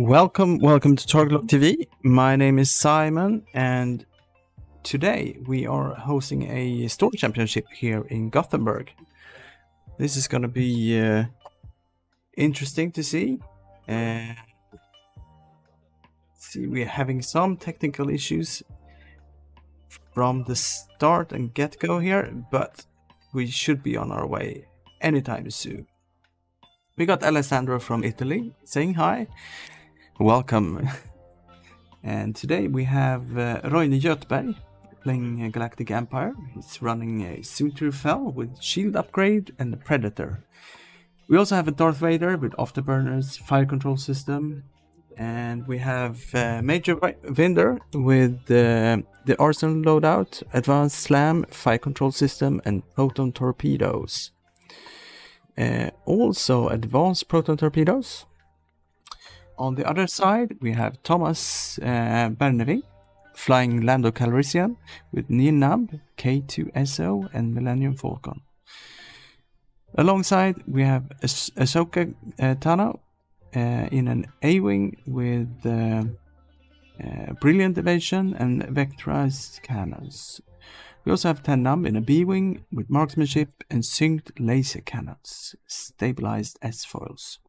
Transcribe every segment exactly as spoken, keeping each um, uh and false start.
Welcome, welcome to TargetLockTV. My name is Simon, and today we are hosting a story championship here in Gothenburg. This is going to be uh, interesting to see. Uh, see, we're having some technical issues from the start and get-go here, but we should be on our way anytime soon. We got Alessandro from Italy saying hi. Welcome. And today we have uh, Roine Göthberg playing uh, Galactic Empire. He's running a Soontir Fel with shield upgrade and a Predator. We also have a Darth Vader with afterburners, fire control system. And we have uh, Major Vynder with uh, the Arsenal loadout, advanced slam, fire control system and proton torpedoes. Uh, also advanced proton torpedoes. On the other side, we have Thomas uh, Berneving flying Lando Calrissian with Nien Nunb, K two S O and Millennium Falcon. Alongside, we have ah Ahsoka uh, Tano uh, in an A-Wing with uh, uh, Brilliant Evasion and Vectorized Cannons. We also have Ten Numb in a B-Wing with Marksmanship and Synced Laser Cannons, Stabilized S-Foils.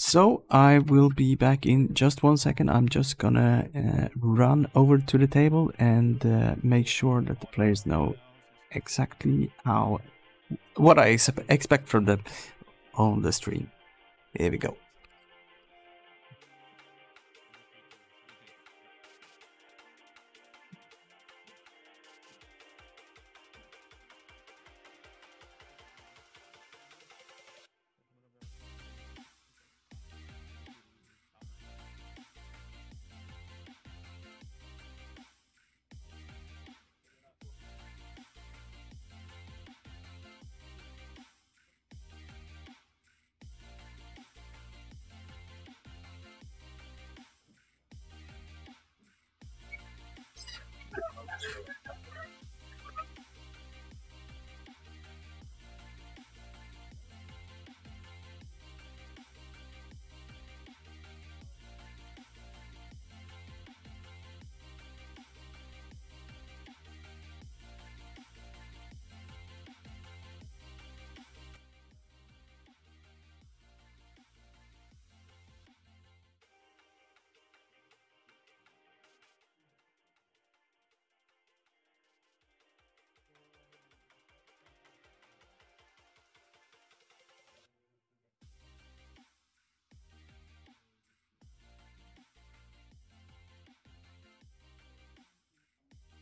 So I will be back in just one second. I'm just gonna uh, run over to the table and uh, make sure that the players know exactly how what I ex expect from them on the stream. Here we go.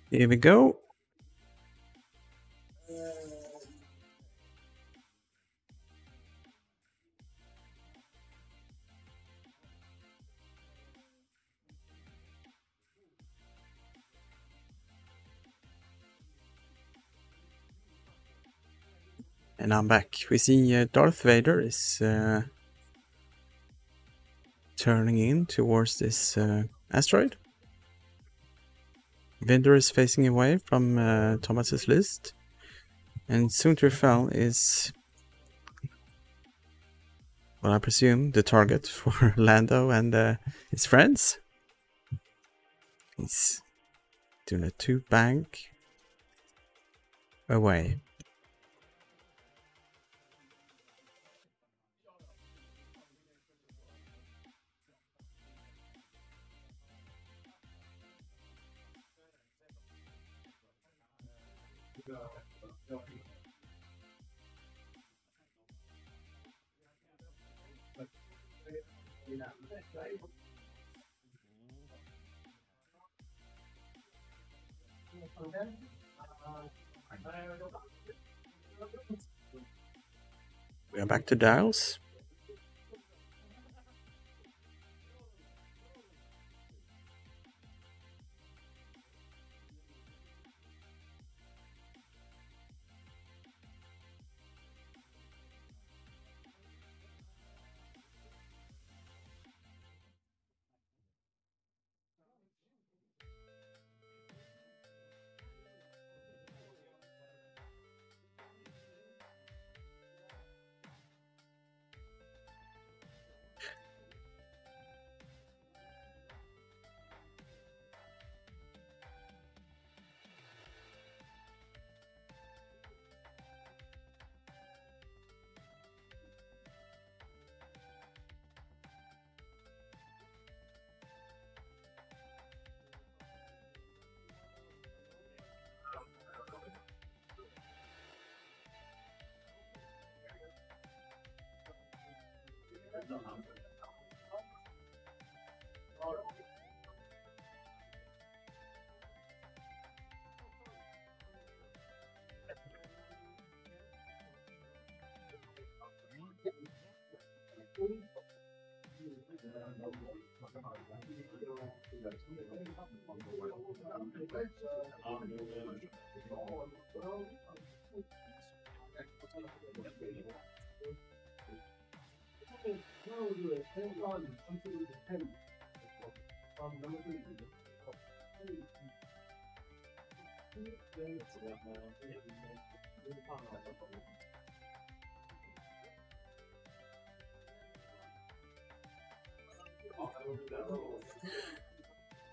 Here we go. And I'm back. We see uh, Darth Vader is uh, turning in towards this uh, asteroid. Vynder is facing away from uh, Thomas's list, and Soontir Fel is, well, I presume the target for Lando and uh, his friends. He's doing a two bank away. We are back to dials.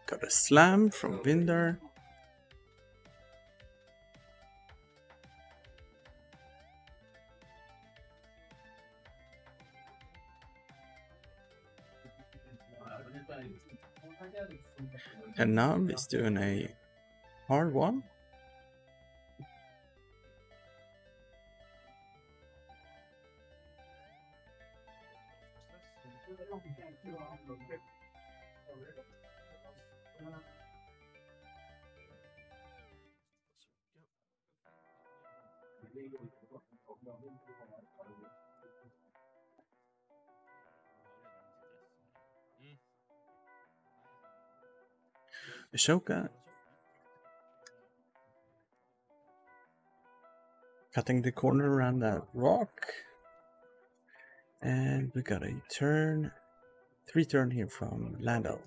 Got a slam from Vynder. And Numb is doing a hard one. Ahsoka cutting the corner around that rock, and we got a turn, three turn here from Lando.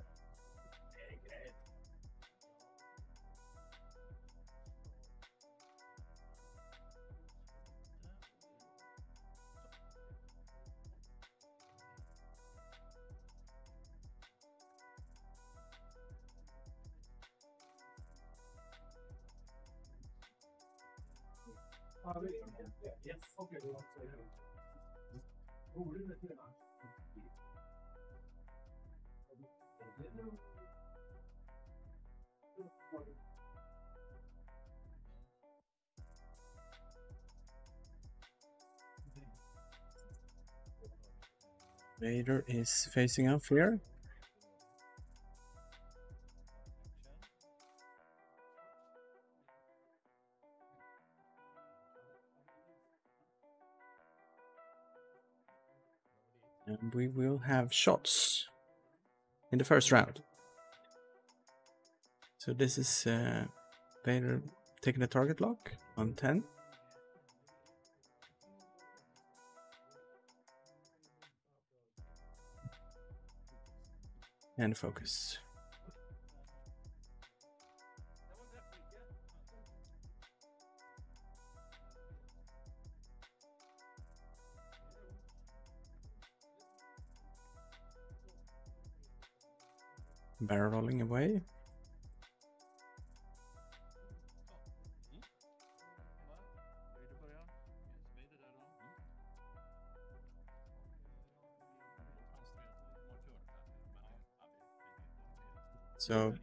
Vader is facing off here. And we will have shots in the first round. So this is uh, Vader taking the target lock on ten. And focus. Barrel rolling away. So,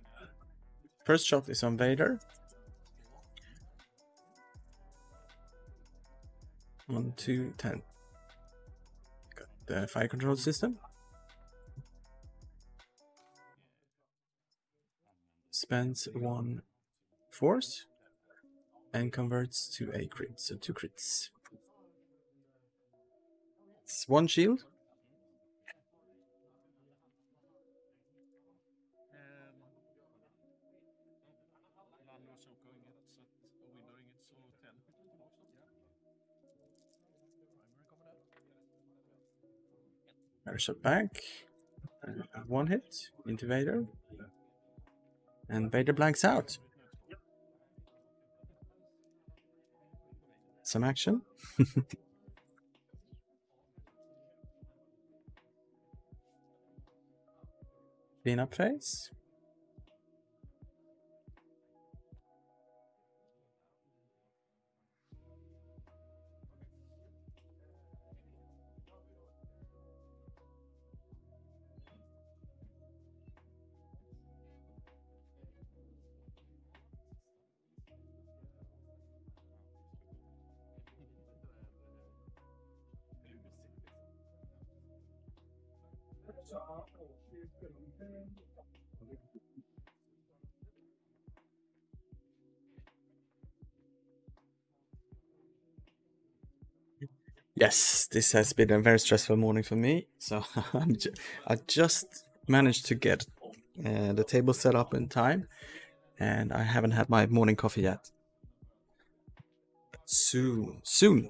first shot is on Vader. One, two, ten. Got the fire control system. Spends one force and converts to a crit, so two crits. It's one shield. Better shot back, one hit into Vader, and Vader blanks out. Some action. Clean up phase. Yes, this has been a very stressful morning for me, so I'm ju I just managed to get uh, the table set up in time, and I haven't had my morning coffee yet. Soon, soon.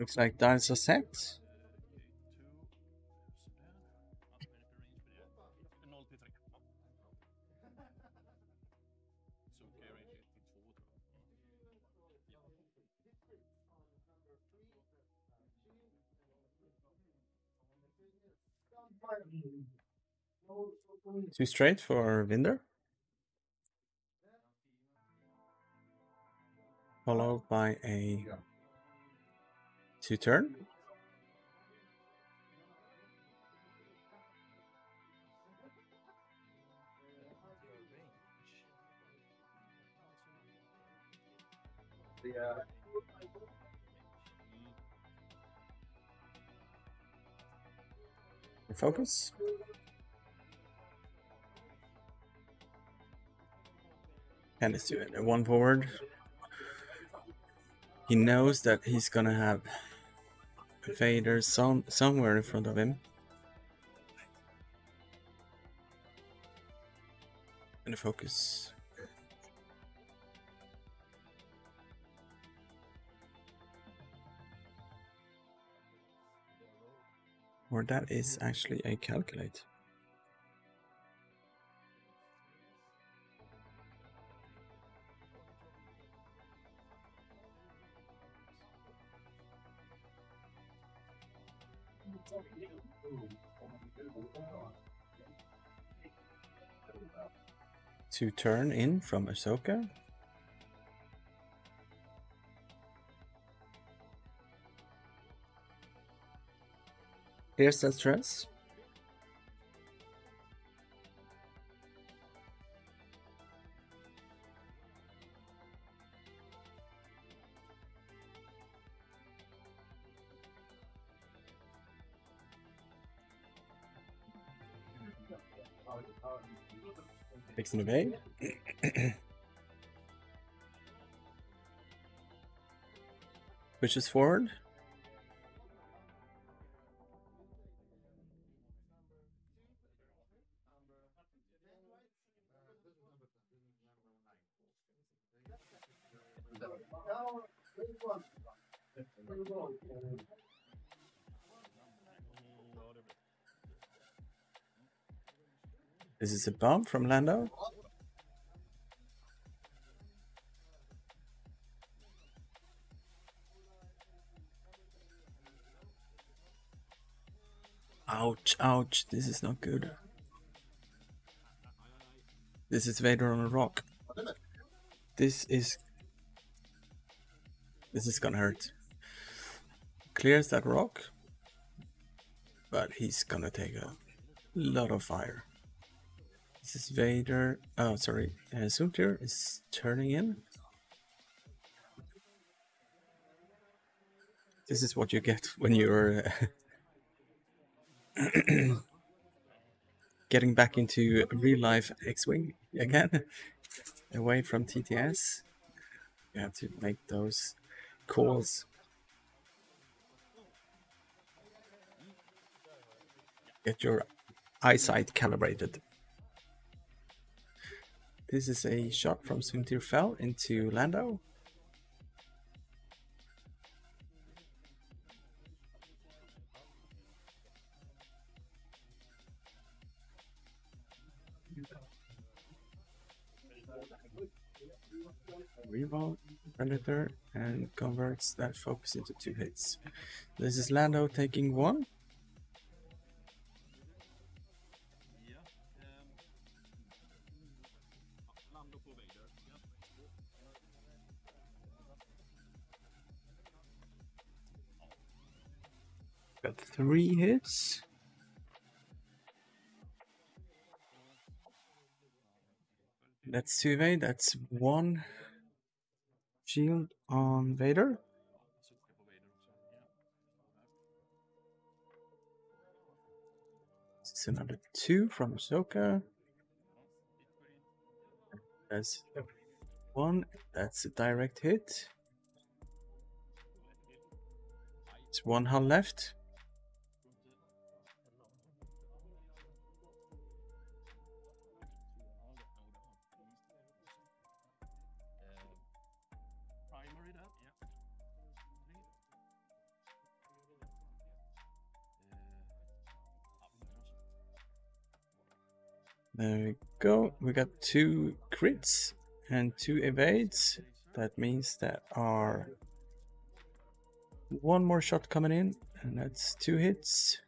Looks like dinosaur set. Too straight for Vynder. Followed by a to turn. Yeah. Focus. And let's do it. One forward. He knows that he's gonna have Vader some, somewhere in front of him. And focus. Or that is actually a calculate. To turn in from Ahsoka. Here's that stress. Takes an evade. Pushes forward. This is a bomb from Lando. Ouch, ouch, this is not good. This is Vader on a rock. This is... This is gonna hurt. Clears that rock. But he's gonna take a lot of fire. This is Vader. Oh, sorry. Uh, Soontir is turning in. This is what you get when you're uh, getting back into real life X-Wing again, away from T T S. You have to make those calls. Get your eyesight calibrated. This is a shot from Soontir Fel into Lando. reroll Predator and converts that focus into two hits. This is Lando taking one. Got three hits. That's two V, that's one shield on Vader. This is another two from Ahsoka. That's one, that's a direct hit. It's one hull left. There we go, we got two crits and two evades. That means that our one more shot coming in, and that's two hits.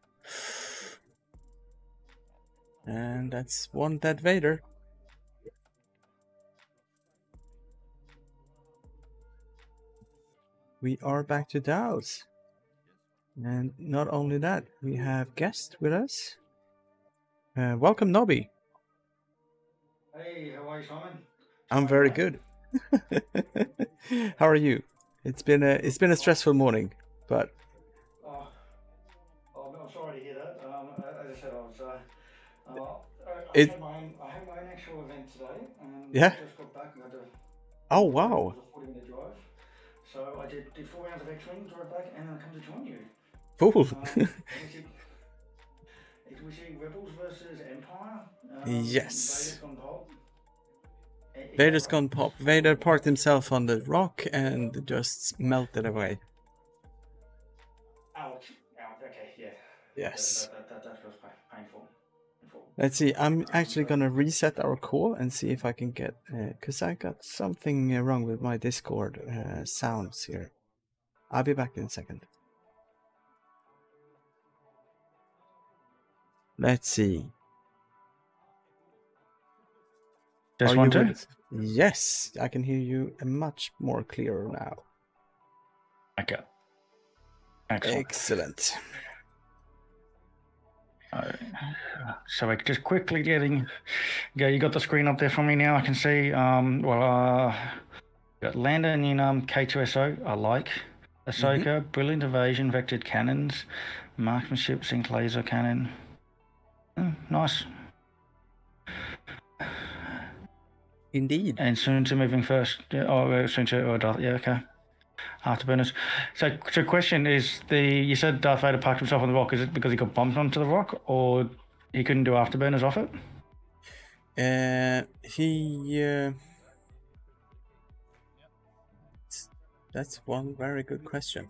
And that's one dead Vader. We are back to Dow's. And not only that, we have guests with us. Uh, welcome, Nobbie. Hey, how are you, Simon? I'm very good. How are you? It's been a it's been a stressful morning, but oh, oh, I'm sorry to hear that. Um, as I said, I was. Uh, uh, I, it, had my own, I had my own actual event today, and yeah. I just got back and had to. Oh wow! forty minute drive. So I did, did four rounds of X-Wing, drive back, and I come to join you. Cool. Um, It was Rebels versus Empire. Um, yes. Vader's gone pop. Vader's gone pop. Vader parked himself on the rock and just melted away. Ouch. Ouch. Okay, yeah. Yes. That, that, that, that was painful. painful. Let's see. I'm actually going to reset our call and see if I can get... Because uh, I got something wrong with my Discord uh, sounds here. I'll be back in a second. Let's see. Just wanted? Yes, I can hear you much more clearer now. Okay. Excellent. Excellent. Uh, so we're just quickly getting... Yeah, you got the screen up there for me now, I can see. Um, well, uh, got Lando and Nien Nunb, K two S O, I like. Ahsoka, mm-hmm. Brilliant evasion, vectored cannons, marksmanship, sync laser cannon. Nice. Indeed. And Soontir moving first. Yeah, oh, Soontir or Darth. Yeah, okay. Afterburners. So, so question is the you said Darth Vader parked himself on the rock. Is it because he got bumped onto the rock, or he couldn't do afterburners off it? Uh, he. Uh... That's one very good question.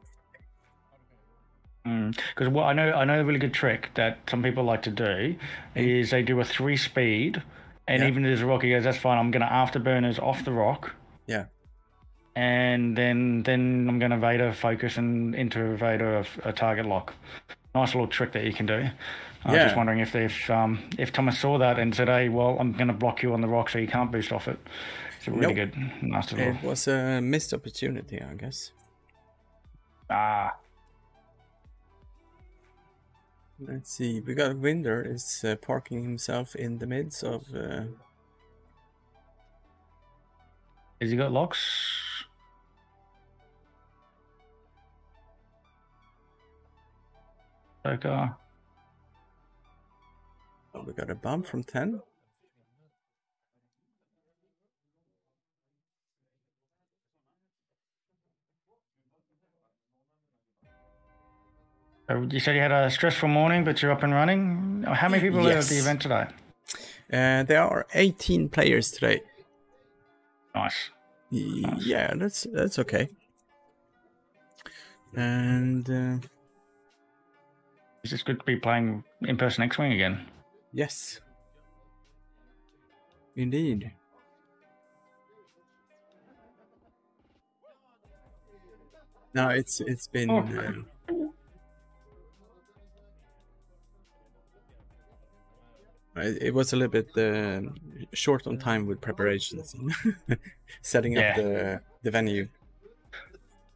Because mm, what I know, I know a really good trick that some people like to do is they do a three speed, and yeah. even if there's a rock, he goes, "That's fine. I'm going to afterburners off the rock." Yeah, and then then I'm going to Vader focus and into Vader a, a target lock. Nice little trick that you can do. Yeah. I was just wondering if if um, if Thomas saw that and said, "Hey, well, I'm going to block you on the rock, so you can't boost off it." It's a really nope. good, nice little. It was a missed opportunity, I guess. Ah. Let's see, we got Vynder is uh, parking himself in the midst of... Uh... Has he got locks? Okay. Oh, we got a bump from ten. You said you had a stressful morning, but you're up and running. How many people yes. are at the event today? Uh, there are eighteen players today. Nice. nice. Yeah, that's that's okay. And uh, it's just good to be playing in person X-Wing again. Yes, indeed. No, it's it's been. Oh. Um, it, it was a little bit uh, short on time with preparations, setting yeah. up the the venue.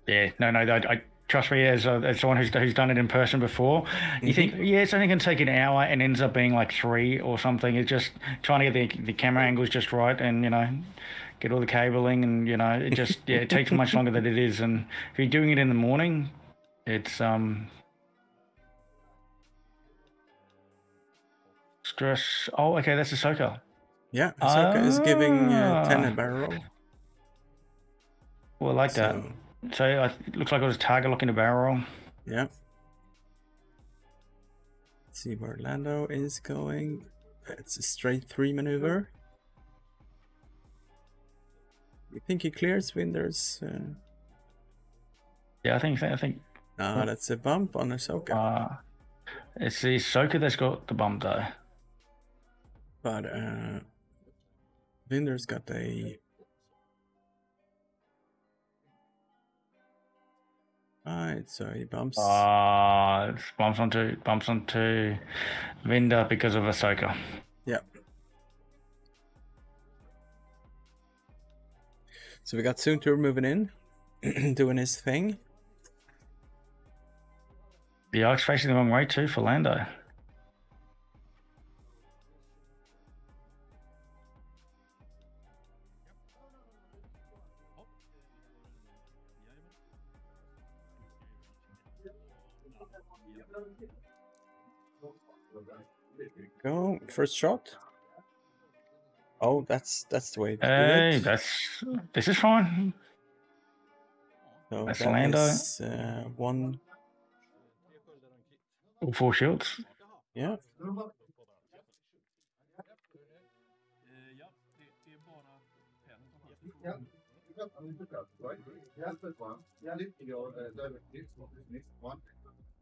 Yeah, no, no, I. I trust me, as, a, as someone who's, who's done it in person before, you think, yeah, it's only going to take an hour and ends up being like three or something. It's just trying to get the, the camera angles just right and, you know, get all the cabling and, you know, it just, yeah, it takes much longer than it is. And if you're doing it in the morning, it's um, stress. Oh, okay, that's Ahsoka. Yeah, Ahsoka oh. is giving uh, ten a barrel. Well, I like so. that. So uh, it looks like it was target locking a barrel. Yeah. Let's see where Lando is going. It's a straight three maneuver. You think he clears Vynders? Uh... Yeah, I think. I think. Ah, uh, that's a bump on Ahsoka. Uh, it's the Ahsoka that's got the bump though. But uh, Vynders got a. Alright, so he bumps. Ah, uh, bumps onto bumps onto Vynder because of Ahsoka. Yeah. So we got Soontir moving in, doing his thing. The arc's facing the wrong way too for Lando. Go first shot. Oh, that's that's the way. To hey, do it. that's this is fine. So that's that Lando. Is, uh, one. All four shields. Yeah.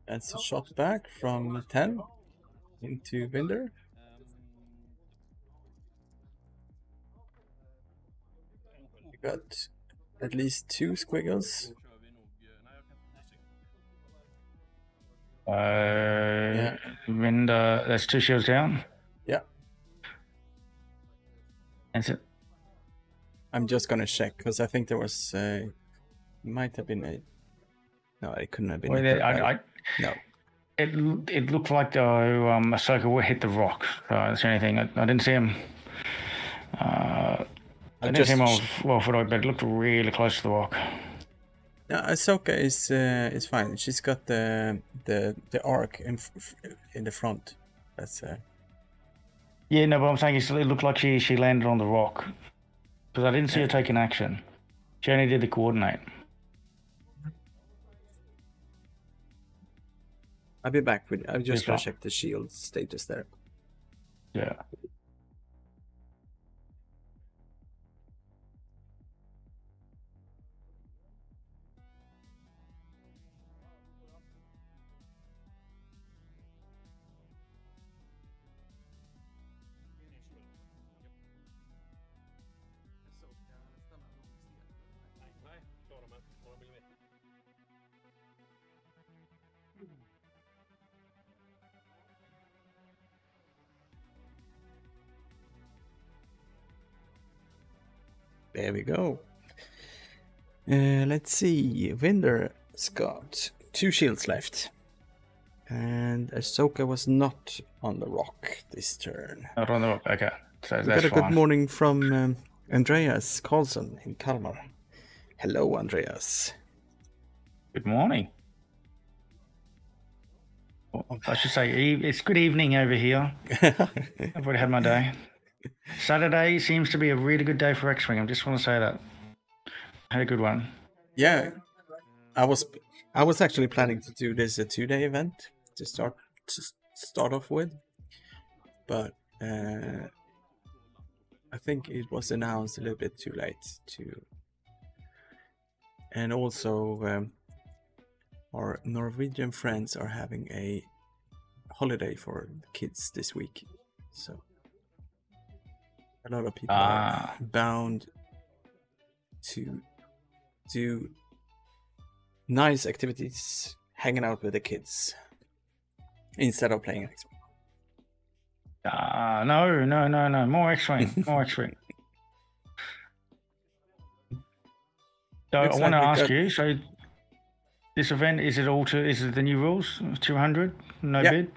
That's a shot back from ten. Into Vynder. We got at least two squiggles. Uh, yeah. Vynder, that's two shields down. Yeah. That's it. I'm just gonna check because I think there was a. Might have been a. No, it couldn't have been. Well, a I, I, no. It it looked like though um, Ahsoka hit the rock. So that's the only thing. I, I didn't see him. Uh, I didn't see him well, well for it, but it looked really close to the rock. No, Ahsoka is uh, is fine. She's got the the the arc in in the front. That's. Uh... Yeah, no, but I'm saying it looked like she she landed on the rock because I didn't see her taking action. She only did the coordinate. I'll be back with. I'll just yeah. check the shield status there. Yeah. There we go. Uh, let's see. Vynder's got two shields left. And Ahsoka was not on the rock this turn. Not on the rock, okay. So we that's got a fine. Good morning from um, Andreas Karlsson in Kalmar. Hello, Andreas. Good morning. Well, I should say it's good evening over here. I've already had my day. Saturday seems to be a really good day for X-Wing. I just want to say that. I had a good one. Yeah, I was I was actually planning to do this a two-day event to start to start off with, but uh, I think it was announced a little bit too late to. And also, um, our Norwegian friends are having a holiday for kids this week, so. A lot of people uh, are bound to do nice activities, hanging out with the kids instead of playing X-Wing. Uh, no, no, no, no. More X-Wing. More X-Wing. So I want to ask you, so this event, is it all to, is it the new rules? two hundred? No yeah. bid?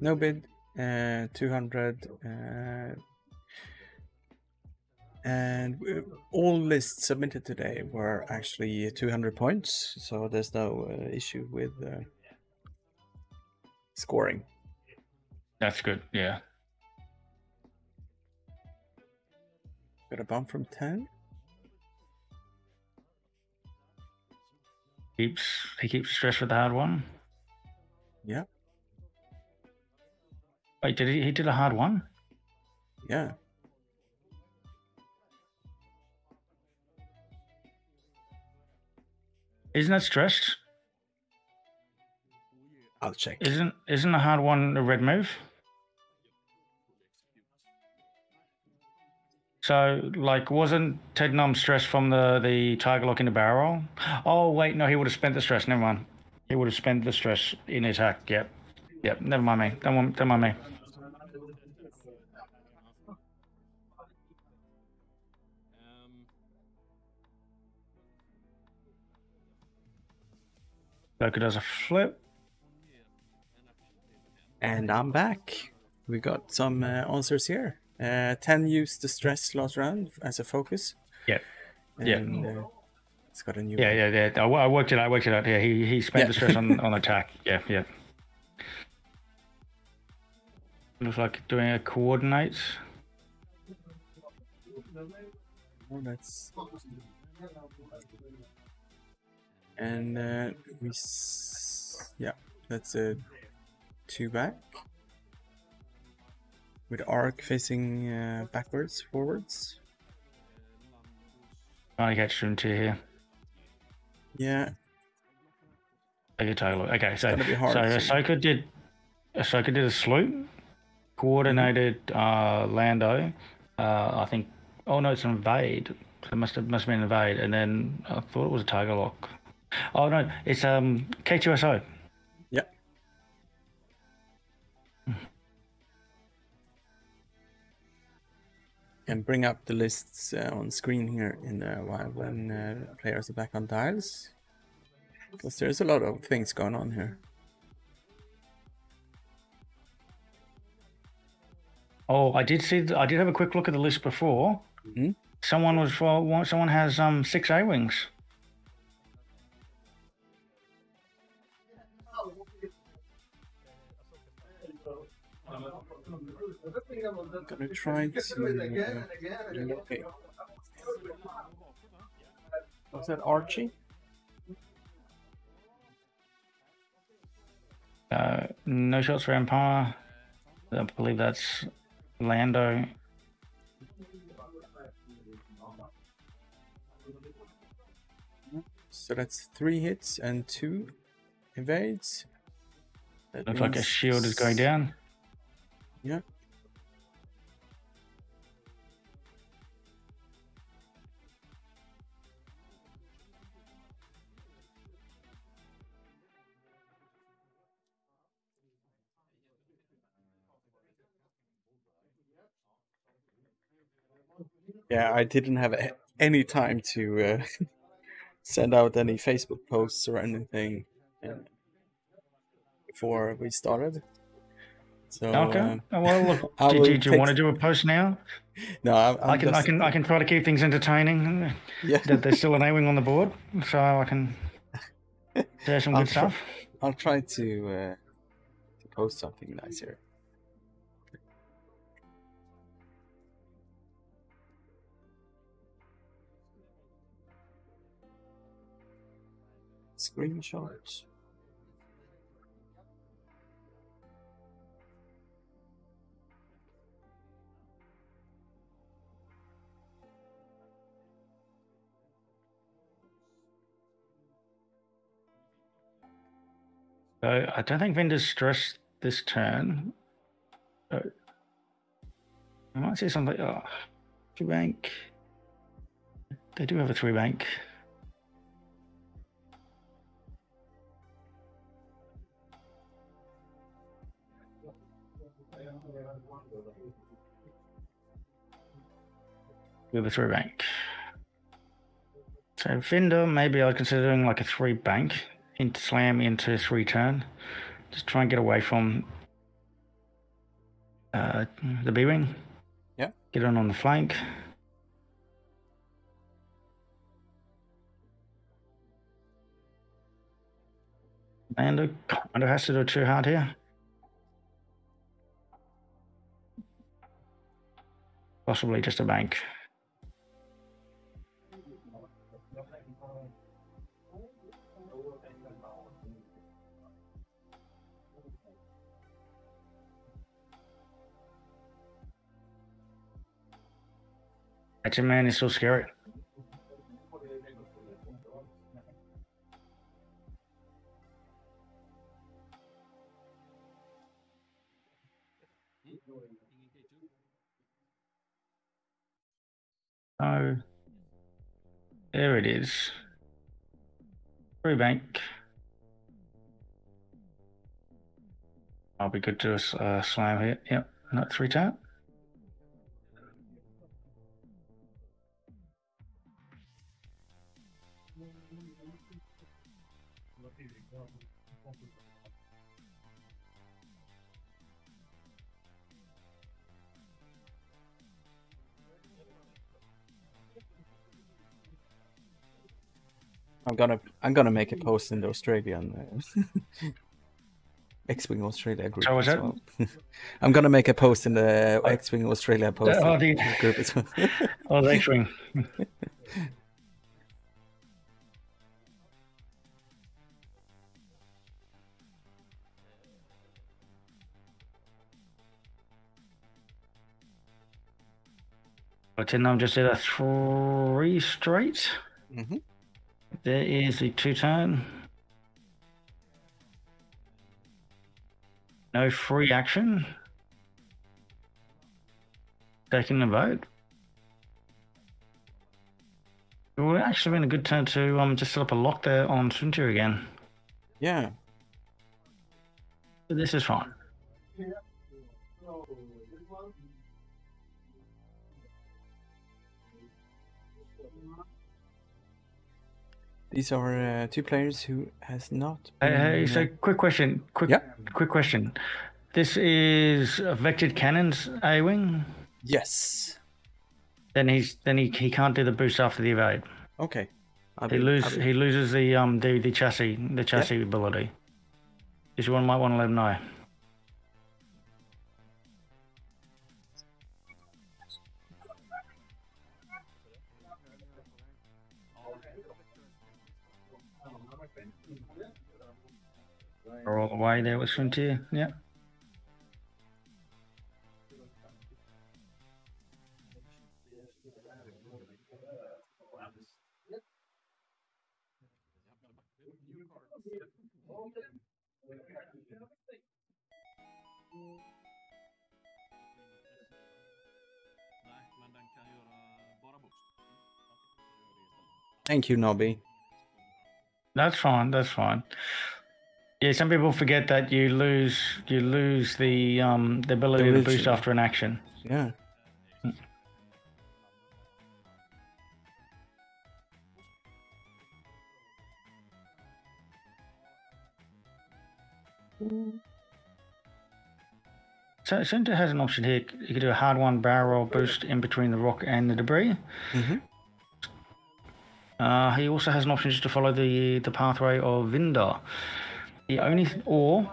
No bid. Uh, two hundred. Uh, and all lists submitted today were actually two hundred points. So there's no uh, issue with uh, scoring. That's good, yeah. Got a bump from ten. Keeps he keeps stress with the hard one. Yeah. Wait, did he he did a hard one? Yeah. Isn't that stressed? I'll check. Isn't isn't a hard one a red move? So, like, wasn't Ten Numb stressed from the, the target lock in the barrel? Oh, wait, no, he would have spent the stress. Never mind. He would have spent the stress in his hack. Yep. Yep. Never mind me. Don't, don't mind me. Doku does a flip. And I'm back. We got some uh, answers here. Uh, ten used the stress last round as a focus. Yeah, yeah. Uh, it's got a new. Yeah, one. yeah, yeah. I, I worked it out. I worked it out. Yeah, he he spent yeah. the stress on on attack. Yeah, yeah. Looks like doing a coordinates. Coordinates. And uh, we, s yeah, that's a two back. With arc facing uh, backwards, forwards. Trying to get Soontir here. Yeah. Okay, totally. Okay, so hard, so Ahsoka did Ahsoka did a sloop, coordinated mm-hmm. uh, Lando. Uh, I think. Oh no, it's an invade. It must have must have been an invade, and then I thought it was a target lock. Oh no, it's um K two S O. And bring up the lists uh, on screen here in a while when uh, players are back on dials, because there's a lot of things going on here. Oh, I did see. I did have a quick look at the list before. Mm-hmm. Someone was well, someone has um six A-wings. I'm gonna try to. Uh, okay. Was that Archie? Uh, no shots for Empire. I believe that's Lando. So that's three hits and two evades. That looks like a shield is going down. Yeah. Yeah, I didn't have any time to uh, send out any Facebook posts or anything before we started. So, okay. Uh, well, look, do, do, do you want to do a post now? No, I'm, I'm I can. Just... I can. I can try to keep things entertaining. Yeah, there's still an A-wing on the board, so I can share some I'll good try, stuff. I'll try to, uh, to post something nice here. Screenshots. So I don't think Vynder's stressed this turn. So I might see something. Oh, two bank. They do have a three bank. Uber three bank. So Vynder, maybe I was considering like a three bank, into slam into three turn. Just try and get away from uh, the B-Wing. Yeah. Get on on the flank. Lando kind of has to do it too hard here. Possibly just a bank. That's a man is so scary. Oh, there it is. Free bank. I'll be good to a uh, slam here. Yep, not three tap. I'm gonna I'm gonna make a post in the Australian uh, X-Wing Australia group. Oh, as well. I'm gonna make a post in the oh, X-Wing Australia post oh, the... group as well. Oh, the X-Wing. Ten Numb just did a three straight. Mm-hmm. There is the two turn. No free action. Taking the vote. It would actually been a good turn to um just set up a lock there on Soontir again. Yeah. But this is fine. Yeah. These are uh, two players who has not. Been... Hey, hey, so quick question, quick, yeah. quick question. This is a vectored cannons A wing. Yes. Then he's then he he can't do the boost after the evade. Okay. I'll he be, lose be... he loses the um the, the chassis the chassis yeah. ability. This one might want to let him know. All the way there was Frontier, yeah. Thank you, Nobbie. That's fine, that's fine. Yeah, some people forget that you lose you lose the um the ability the to boost after an action. Yeah. Mm. So Soontir has an option here. You could do a hard one barrel roll boost in between the rock and the debris. Mm-hmm. Uh, he also has an option just to follow the the pathway of Vynder. The only, or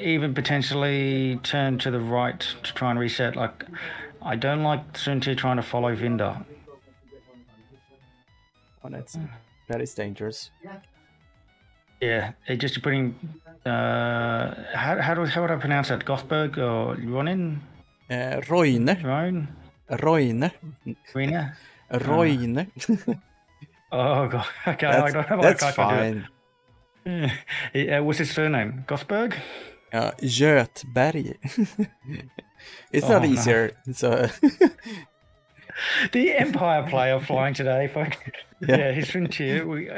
even potentially turn to the right to try and reset. Like, I don't like Soontir trying to follow Vynder. Oh, that's that is dangerous. Yeah, it just putting. Uh, how how do how would I pronounce that? Göthberg or Roine? Uh, Roine. Roine. Roine. Roine. Roine. Oh god. Okay, that's, I don't know what I can fine. do. Yeah. What's his surname? Göthberg? Uh, Göthberg. It's oh, not easier. No. It's a the Empire player flying today. Fuck. Yeah. Yeah, his Frontier. We...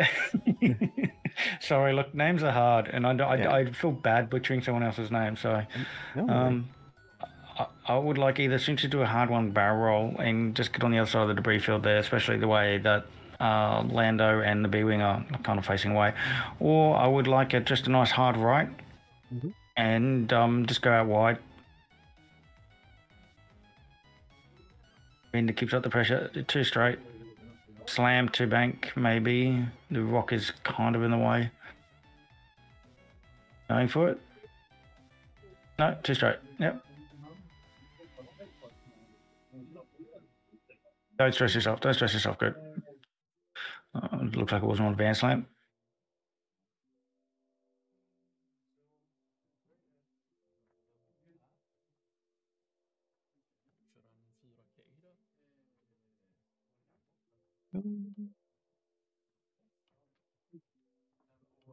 Sorry, look, names are hard, and I, I, yeah. I feel bad butchering someone else's name. So, no, um, I, I would like either Soontir to do a hard one barrel roll and just get on the other side of the debris field there, especially the way that uh, Lando and the B-Wing are kind of facing away. Or I would like a, just a nice hard right mm-hmm. and um, just go out wide. Vynder keeps up the pressure, two straight. Slam to bank, maybe. The rock is kind of in the way. Going for it. No, two straight. Yep. Don't stress yourself. Don't stress yourself. Good. Uh, looks like it wasn't on advanced slam.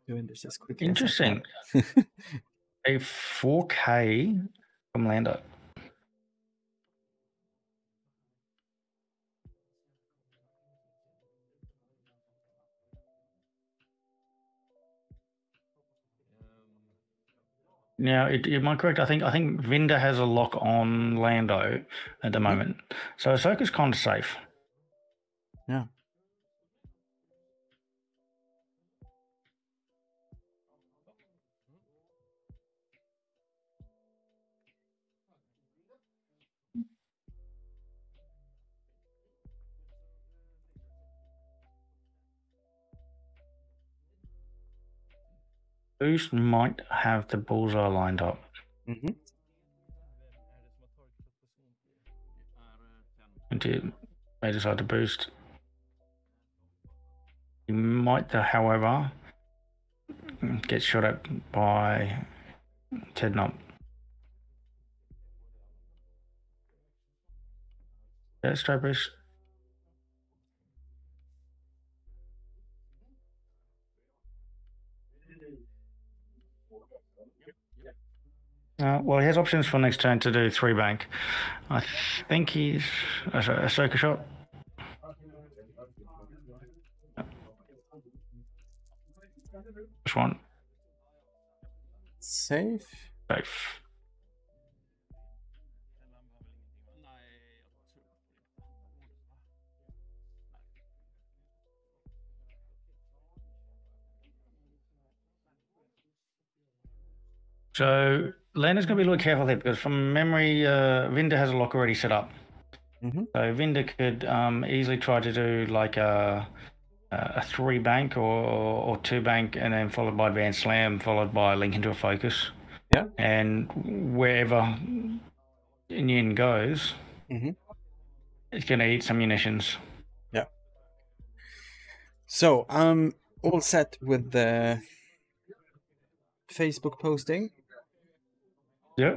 Doing this as quick. Interesting. A four K from Lando. Now, it, am I correct? I think I think Vynder has a lock on Lando at the moment, mm-hmm. so Ahsoka's kind of safe. Yeah. Boost might have the bullseye lined up. Mm-hmm. And they decide to boost. He might, however, get shot at by Ten Numb. Yeah, straight boost. Uh, well, he has options for next turn to do three bank. I think he's a Ahsoka shot. This one. Safe. Safe. So Lando's going to be a little careful here because from memory, uh, Vynder has a lock already set up. Mm-hmm. So Vynder could um, easily try to do like a, a three bank or, or two bank and then followed by advanced slam, followed by link into a focus. Yeah. And wherever Nien goes, mm-hmm. it's going to eat some munitions. Yeah. So I'm all set with the Facebook posting. Yeah,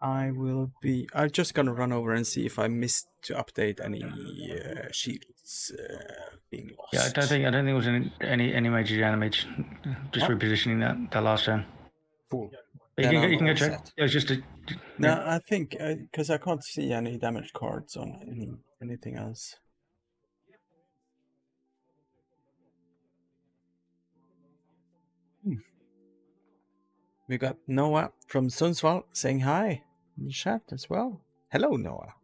I will be. I'm just gonna run over and see if I missed to update any uh, shields uh, being lost. Yeah, I don't think I don't think it was any any, any major damage. Just oh. repositioning that that last turn. Cool. You can, go, you can go check. It was just a, no, yeah. I think because uh, I can't see any damage cards on any anything else. Hmm. We got Noah from Sundsvall saying hi in the chat as well. Hello, Noah.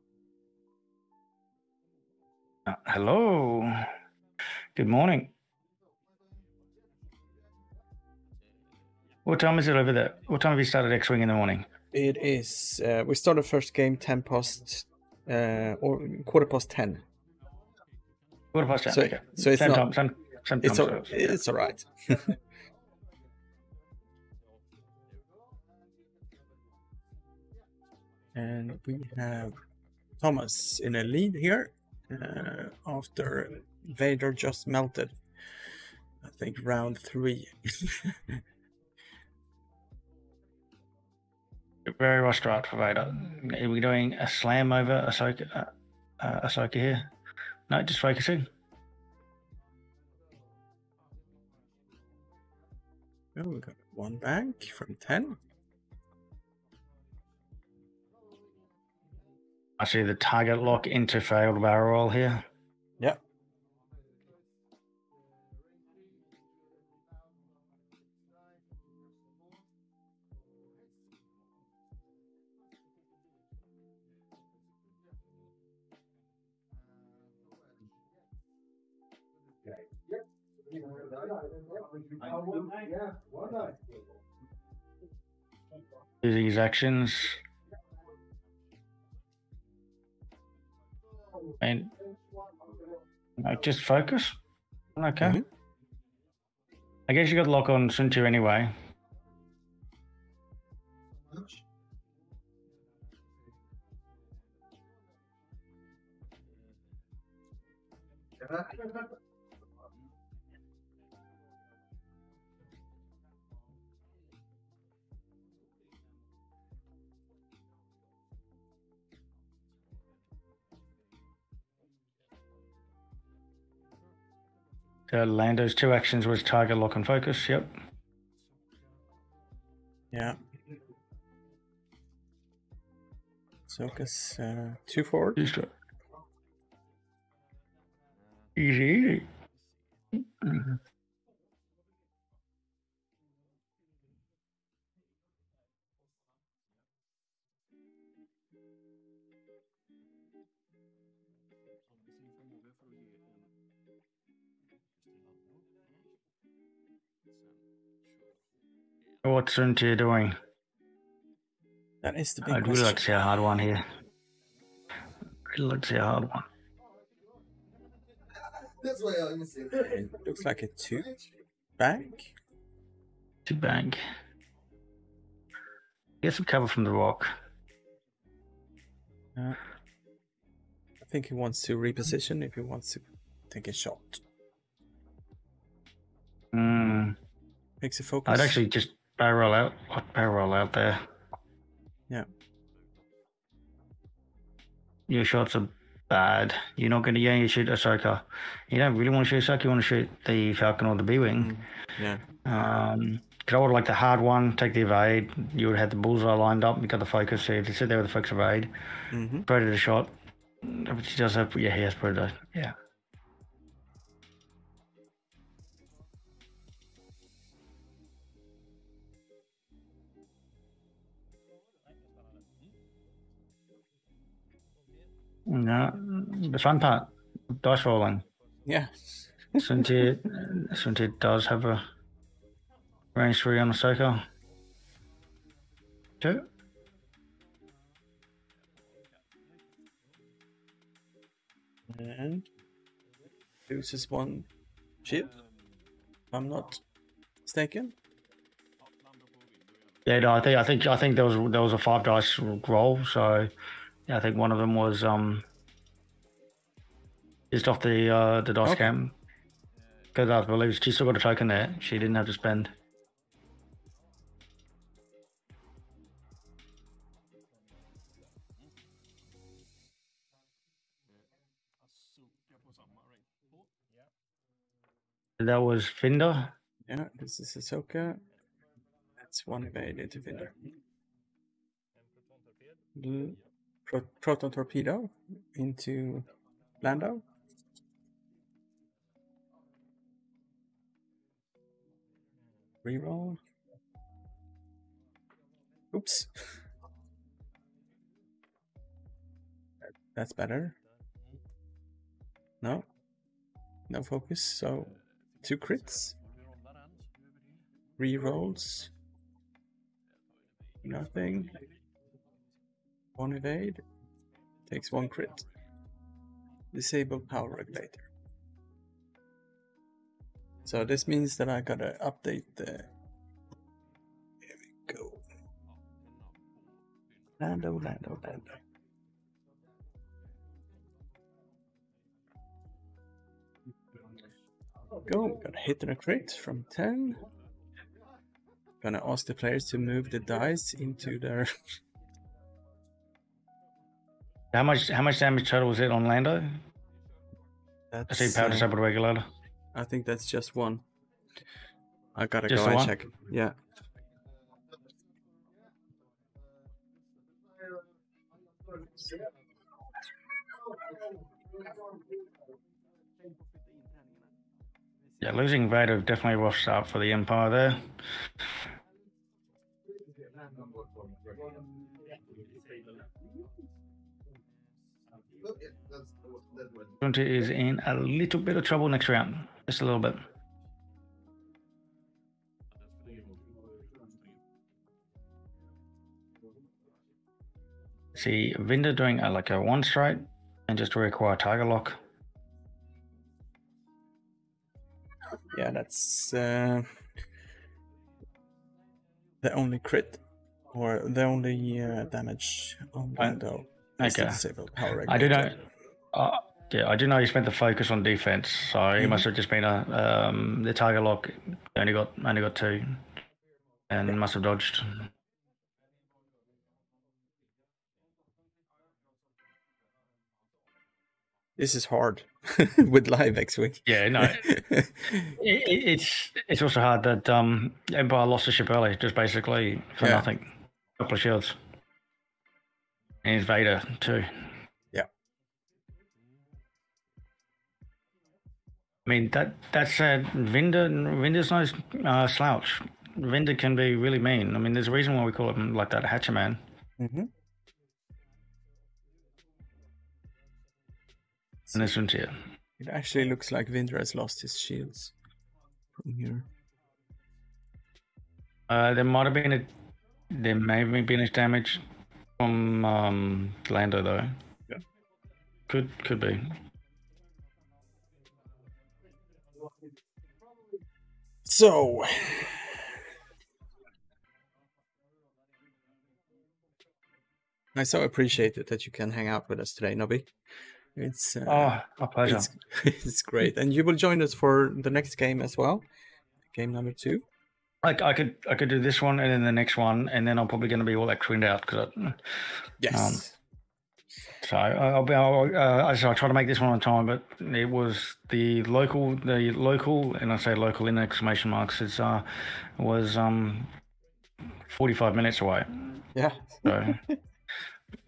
Uh, hello. Good morning. What time is it over there? What time have you started X-Wing in the morning? It is. Uh, we started first game ten past, uh, or quarter past ten. Quarter past ten. So, okay. so it's same not. Time, same, same time it's, all, it's all right. And we have Thomas in a lead here uh, after Vader just melted, I think, round three. Very well start for Vader. Are we doing a slam over Ahsoka, uh, uh, Ahsoka here? No, just focusing. Well, we got one bank from ten. I see the target lock into failed barrel roll here. Yeah. Do these actions. And no, just focus. Okay. Mm-hmm. I guess you got lock on Soontir anyway. So Lando's two actions was target lock and focus. Yep. Yeah. Soka's uh, two forward. Easy, easy. Mm-hmm. What's Soontir doing? That is the big I'd question. I'd really like to see a hard one here. I'd really like to see a hard one. That's why I'm missing. It looks like a two bank. Two bank. Get some cover from the rock. Uh, I think he wants to reposition if he wants to take a shot. Mm. Makes a focus. I'd actually just barrel roll out. I'd barrel roll out there. Yeah. Your shots are bad. You're not going to yeah, you shoot Ahsoka. You don't really want to shoot Ahsoka. You want to shoot the Falcon or the B-Wing. Yeah. Um, because I would like the hard one, take the evade. You would have had the bullseye lined up. You got the focus. So you sit there with the focus evade. Mm-hmm. Predator shot. But she does have, yeah, he has Predator. Yeah. No, the fun part, dice rolling. Yeah. Soontir, Soontir does have a range three on Ahsoka. Two. And loses one chip, if I'm not mistaken. Yeah, no, I think I think I think there was there was a five dice roll, so. Yeah, I think one of them was um, just off the uh, the dice cam. Because I believe she still got a token there. She didn't have to spend. That was Vynder. Yeah, this is Ahsoka. That's one evaded to Vynder. Mm. Proton torpedo into Lando. Reroll. Oops. That's better. No. No focus. So two crits. Rerolls. Nothing. One evade, takes one crit. Disable power regulator. So this means that I gotta update the... There we go. Lando, Lando, Lando. Go, gotta hit and a crit from ten. Gonna ask the players to move the dice into their... How much how much damage total was it on Lando? That's, I see power uh, disabled regulator. I think that's just one. I gotta just go and one? check. Yeah. Yeah, losing Vader definitely a rough start for the Empire there. Soontir is in a little bit of trouble next round. Just a little bit. see Vynder doing a, like a one strike and just reacquire Target Lock. Yeah, that's uh, the only crit or the only uh, damage on Lando. Okay. Power I do know. Uh, yeah, I do know you spent the focus on defense, so mm. it must have just been a um, the Target Lock only got only got two, and yeah. must have dodged. This is hard with live X-Wing. Yeah, no, it, it's it's also hard that um, Empire lost the ship early, just basically for yeah. nothing. A couple of shields. And it's Vader too. Yeah. I mean that that said, Vynder Vinder's no uh, slouch. Vynder can be really mean. I mean, there's a reason why we call him like that, Hatchaman. Mm-hmm. And this one's here. It actually looks like Vynder has lost his shields from here. Uh, there might have been a, there may have been a damage from um, Lando though. Yeah, could could be. So. I so appreciate it that you can hang out with us today, Nobbie. It's uh, oh, a pleasure. It's, it's great, and you will join us for the next game as well, game number two. Like I could, I could do this one and then the next one, and then I'm probably going to be all that cleaned out because. Yes. Um, so I'll be. I'll, uh, I try to make this one on time, but it was the local, the local, and I say local in exclamation marks. It's uh, was um, forty-five minutes away. Yeah. So.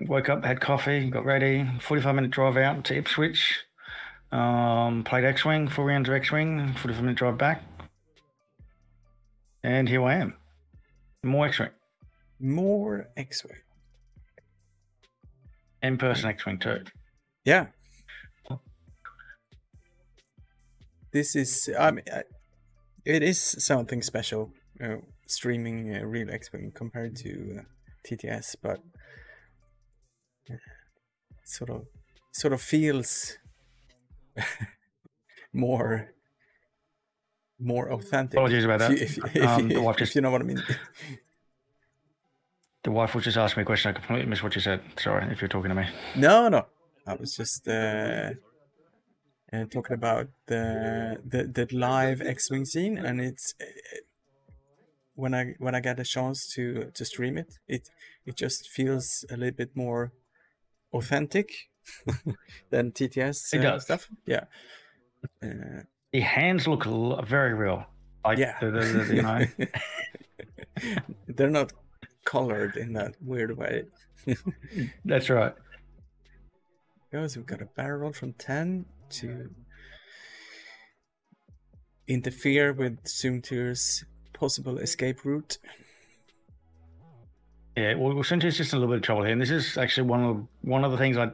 Woke up, had coffee, got ready, forty-five minute drive out to Ipswich, um, played X-Wing, four rounds of X-Wing, forty-five minute drive back, and here I am. More X-Wing. More X-Wing. In-person X-Wing too. Yeah. This is, I mean, it is something special, uh, streaming uh, real X-Wing compared to uh, T T S, but sort of sort of feels more more authentic. Apologies about that. If you, if, if, um, if, the wife just, if you know what I mean. The wife was just asking me a question. I completely missed what you said. Sorry if you're talking to me. No, no. I was just uh, uh, talking about the, the the live X-Wing scene, and it's uh, when I when I get a chance to to stream it, it it just feels a little bit more authentic than T T S uh, stuff. Yeah, uh, the hands look very real. Like, yeah, the, the, the, you know. They're not colored in that weird way. That's right. Guys, we've got a barrel roll from ten to interfere with Soontir's possible escape route. Yeah, well, Soontir's just in a little bit of trouble here, and this is actually one of one of the things I,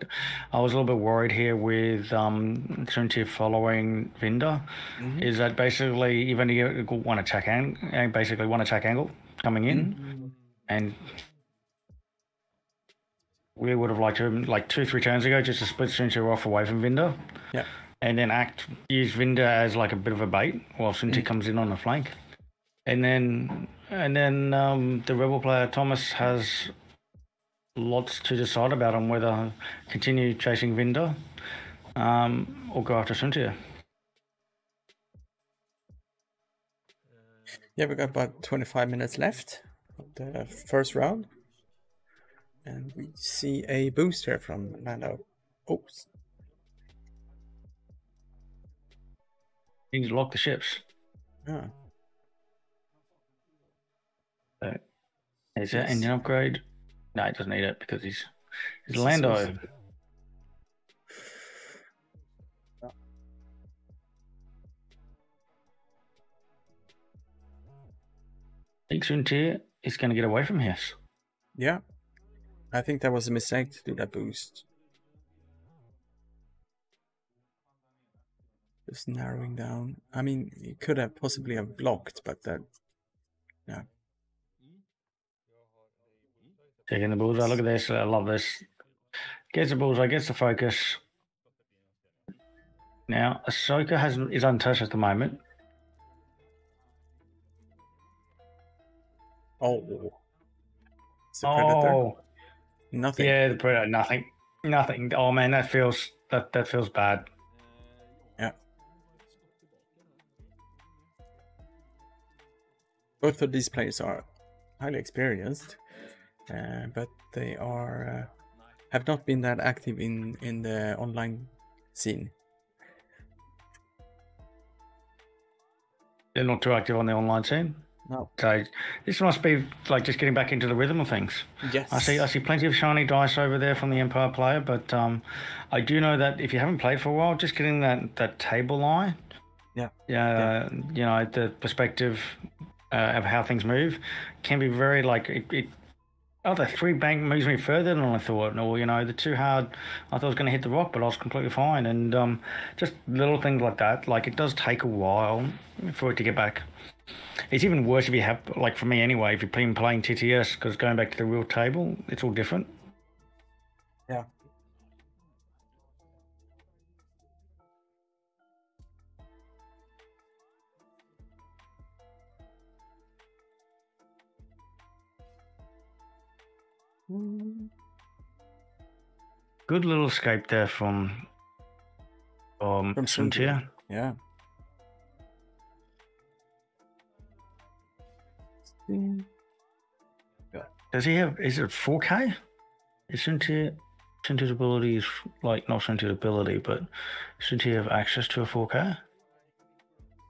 I was a little bit worried here with um, Soontir following Vynder, mm-hmm. is that basically even he got one attack and basically one attack angle coming in, mm-hmm. and we would have liked to like two three turns ago just to split Soontir off away from Vynder, yeah, and then act use Vynder as like a bit of a bait while Soontir mm-hmm. comes in on the flank. And then, and then um, the Rebel player Thomas has lots to decide about on whether continue chasing Vynder um, or go after Soontir. Yeah, we've got about twenty-five minutes left of the first round. And we see a booster from Lando. Oops. He needs to lock the ships. Ah. So, is that engine upgrade? No, he doesn't need it because he's he's Lando. Awesome. I think Soontir is going to get away from here. Yeah, I think that was a mistake to do that boost. Just narrowing down. I mean, you could have possibly have blocked, but that, yeah. Taking the bullseye. Look at this. I love this. Gets the bullseye, gets the focus. Now, Ahsoka has, is untouched at the moment. Oh. It's the Predator. Oh. Nothing. Yeah, the Predator, nothing. Nothing. Oh, man, that feels, that, that feels bad. Yeah. Both of these players are highly experienced, uh, but they are... Uh, have not been that active in, in the online scene. They're not too active on the online scene? No. So this must be like just getting back into the rhythm of things. Yes. I see I see plenty of shiny dice over there from the Empire player, but um, I do know that if you haven't played for a while, just getting that, that table eye, yeah. Uh, yeah, you know, the perspective uh, of how things move can be very like... it. it Oh, the three bank moves me further than I thought. Or, you know, the two hard, I thought I was going to hit the rock, but I was completely fine. And um, just little things like that. Like, it does take a while for it to get back. It's even worse if you have, like for me anyway, if you've been playing T T S, because going back to the real table, it's all different. Yeah. Good little escape there from um from Soontir. Yeah. Does he have, is it four K? Is Soontir, Soontir's ability is like not Soontir's ability, but Soontir have access to a four K?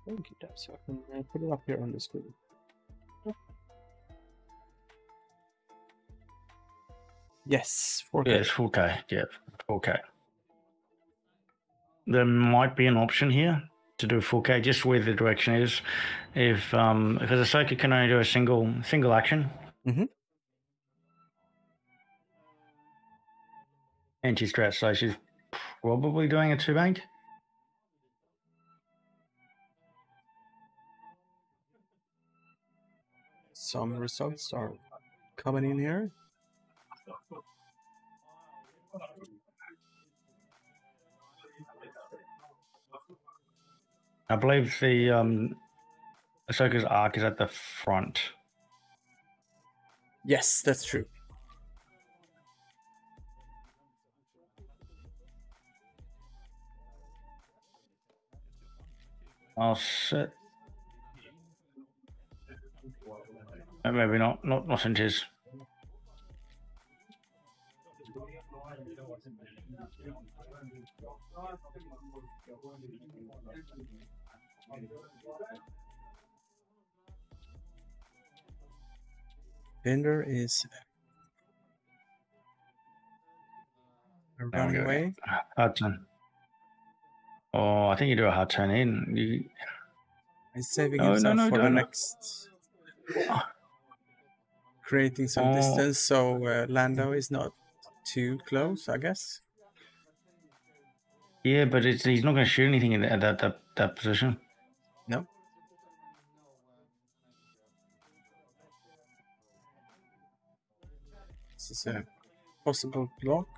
Thank you, so I can put it up here on the screen. Yes, four K. Yes, four K. Yeah, four K. There might be an option here to do four K, just where the direction is. If um, because Ahsoka can only do a single single action, mm-hmm. and she's stretched, so she's probably doing a two bank. Some results are coming in here. I believe the um, Ahsoka's arc is at the front. Yes, that's true. I'll sit. No, maybe not. Not not in his. Vynder is running away. Hard turn. Oh, I think you do a hard turn in. You... He's saving no, himself no, no, for the next. Creating some oh. distance, so uh, Lando is not too close, I guess. Yeah, but it's, he's not going to shoot anything in at that, that that position. No. This is a possible block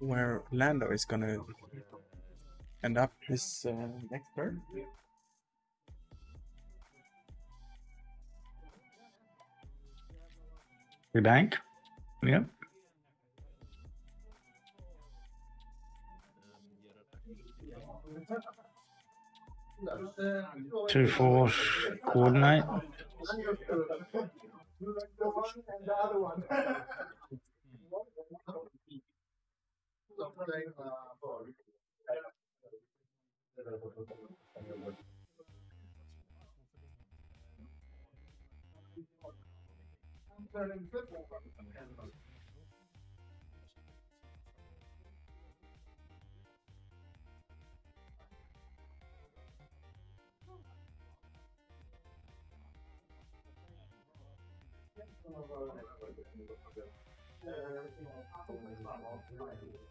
where Lando is going to end up his uh, next turn. The bank. Yep. Two force coordinate.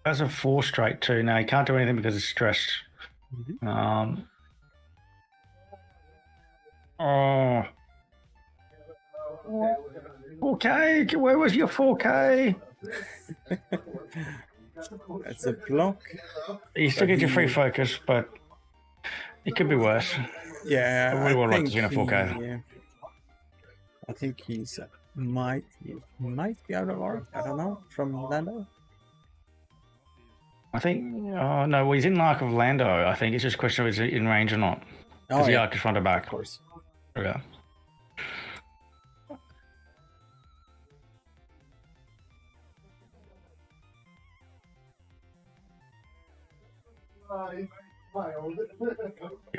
That's a four straight too. Now you can't do anything because it's stressed. Mm-hmm. Um. Oh. four K. Where was your four K? That's a block. You still get your free focus, but it could be worse. Yeah, I really would like to see in a four K. Yeah. I think he's uh, might he might be out of arc. I don't know, from Lando. I think oh no, well, he's in the arc of Lando. I think it's just a question of is he in range or not. Because oh, the yeah. arc is front or back. Of course. Yeah.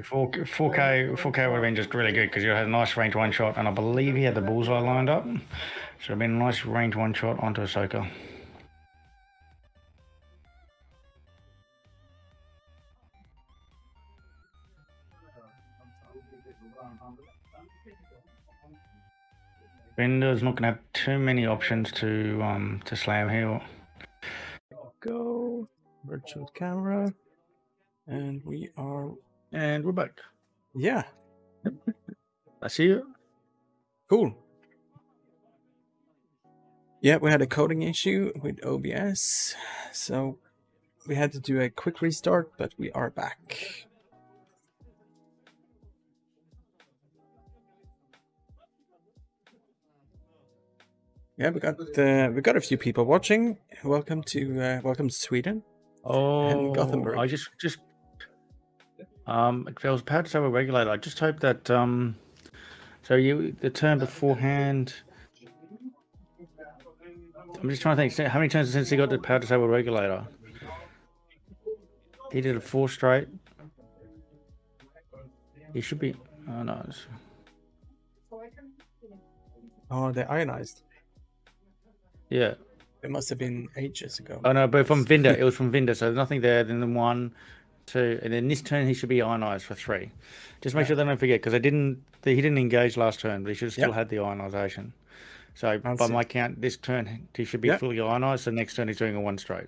four K would have been just really good because you had a nice range one shot, and I believe he had the bullseye lined up, so it would have been a nice range one shot onto Ahsoka. Vynder's not going to have too many options to um to slam here. Go virtual camera. And we are, and we're back. Yeah, I see you. Cool. Yeah, we had a coding issue with O B S, so we had to do a quick restart, but we are back. Yeah, we got uh, we got a few people watching. Welcome to uh, welcome to Sweden. Oh, and Gothenburg. I just just. Um, if I was proud to say we're regulated, I just hope that, um, so you, the turn beforehand, I'm just trying to think, how many turns since he got the power disable regulator? He did a four straight. He should be, oh no. It's... Oh, they're ionized. Yeah. It must have been ages ago. Oh no, but from Vynder, it was from Vynder, so there's nothing there, then the one... Two, and then this turn he should be ionized for three. Just make yeah. sure they don't forget, because they didn't. They, he didn't engage last turn, but he should have still yep. had the ionization. So That's by it. my count, this turn he should be yep. fully ionized. So next turn he's doing a one straight.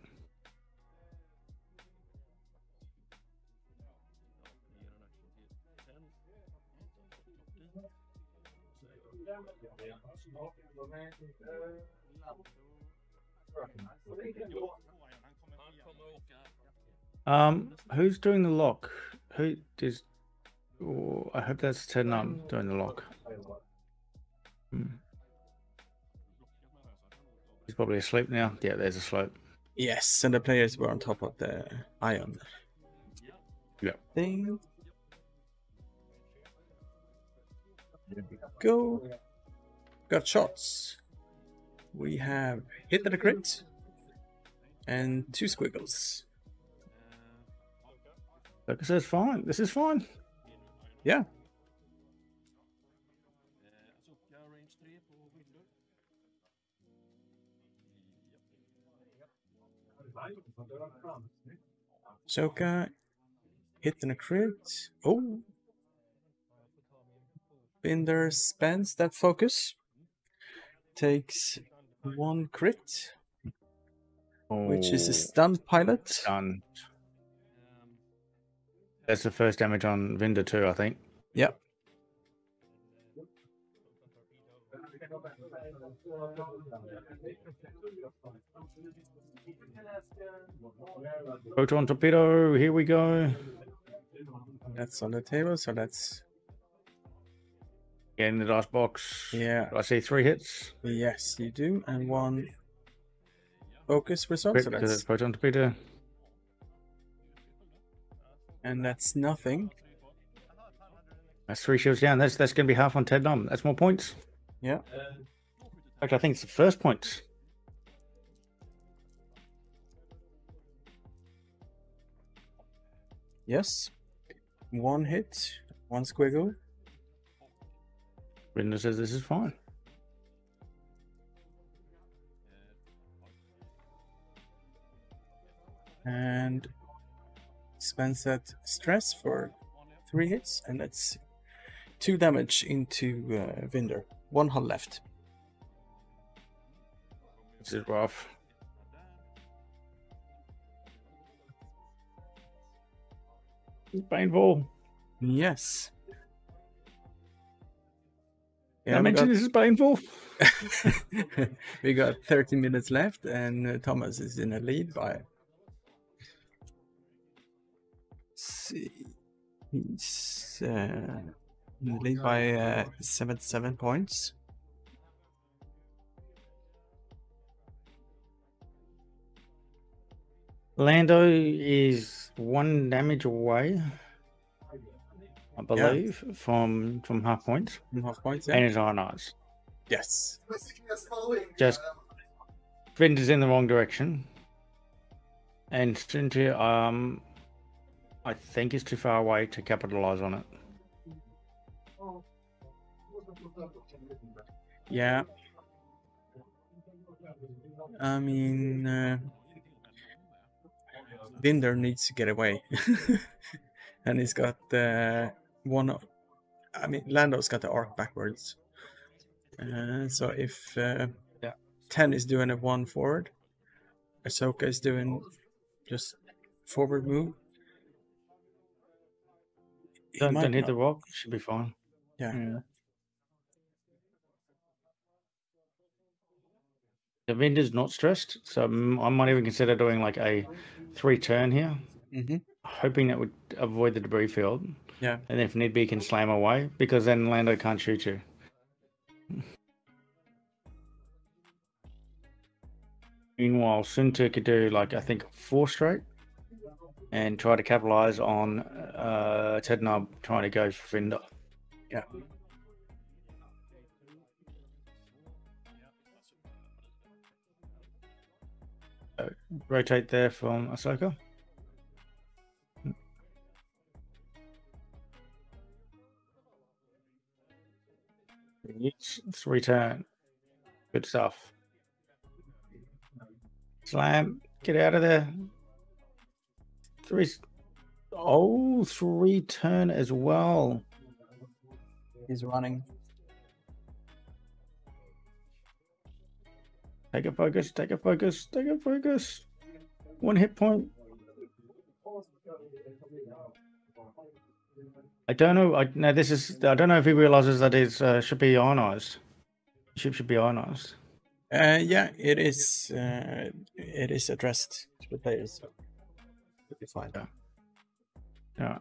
Um, who's doing the lock? Who is? Oh, I hope that's Ten Numb doing the lock. Hmm. He's probably asleep now. Yeah, there's a slope. Yes, and the players were on top of the ion. Yeah. Thing. Go. Got shots. We have hit the crit and two squiggles. Like I said, it's fine. This is fine. Yeah. Ahsoka hitting a crit. Oh. Vynder spends that focus. Takes one crit, oh. which is a stunned pilot. Stunned. That's the first damage on Vynder too, I think. Yep. Proton torpedo, here we go. That's on the table, so that's... Get in the dice box. Yeah. Do I see three hits? Yes, you do. And one focus result. So that's proton torpedo. And that's nothing. That's three shields down. That's that's going to be half on Ten Numb. That's more points. Yeah. In fact, I think it's the first points. Yes. One hit. One squiggle. Vynder says this is fine. And... Spends that stress for three hits, and that's two damage into uh, Vynder. One hull left. This is rough. It's painful. Yes. Yeah, I mentioned got... this is painful. We got thirty minutes left, and uh, Thomas is in a lead by. Let's see, he's uh, in the lead by uh, seventy-seven points. Lando is one damage away, I believe, yeah. from from half points. From half points, yeah. And it's on ice. Yes. Just Vynder's in the wrong direction, and Soontir, um, I think is too far away to capitalize on it. Yeah. I mean. Uh... Vynder needs to get away, and he's got uh, one of, I mean, Lando's got the arc backwards. Uh, so if uh, yeah. ten is doing a one forward, Ahsoka is doing just forward move. Don't, don't hit the rock, should be fine. Yeah. yeah. The Vynder's not stressed, so I might even consider doing like a three turn here, mm-hmm. hoping that would avoid the debris field. Yeah, and if need be, you can slam away because then Lando can't shoot you. Meanwhile, Soontir could do like I think four straight and try to capitalize on uh, Ten Numb trying to go for Vynder. Yeah. Rotate there from Ahsoka. Three turn. Good stuff. Slam. Get out of there. Three. Oh, three turn as well. He's running. Take a focus, take a focus, take a focus. One hit point. I don't know. I no, this is. I don't know if he realizes that it uh, should be ionized. The ship should be ionized. Uh, yeah, it is. Uh, it is addressed to the players. It'll be fine. Yeah. Yeah.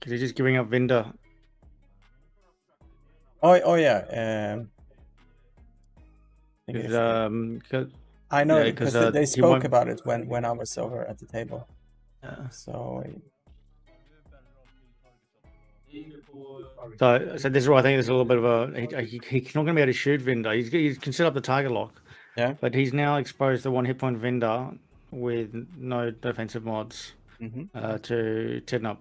Because he's just giving up Vynder. Oh, oh yeah. Um. Cause, um, cause, I know because yeah, uh, they spoke won't... about it when when I was over at the table. Yeah. So. So so this is why I think there's a little bit of a he, he, he's not going to be able to shoot Vynder. He's he can set up the target lock. Yeah. But he's now exposed to one hit point Vynder with no defensive mods mm-hmm. uh, to Ten Numb.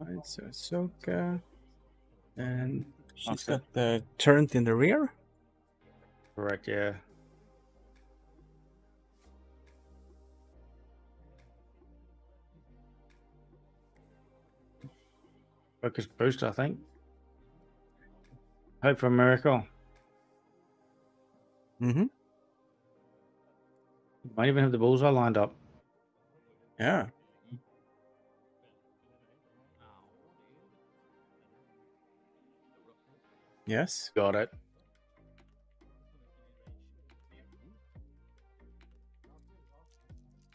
Alright, so Ahsoka, and she's got the turret in the rear. Correct, yeah. Focus boost, I think. Hope for a miracle. Mm-hmm. Might even have the bullseye lined up. Yeah. Yes. Got it.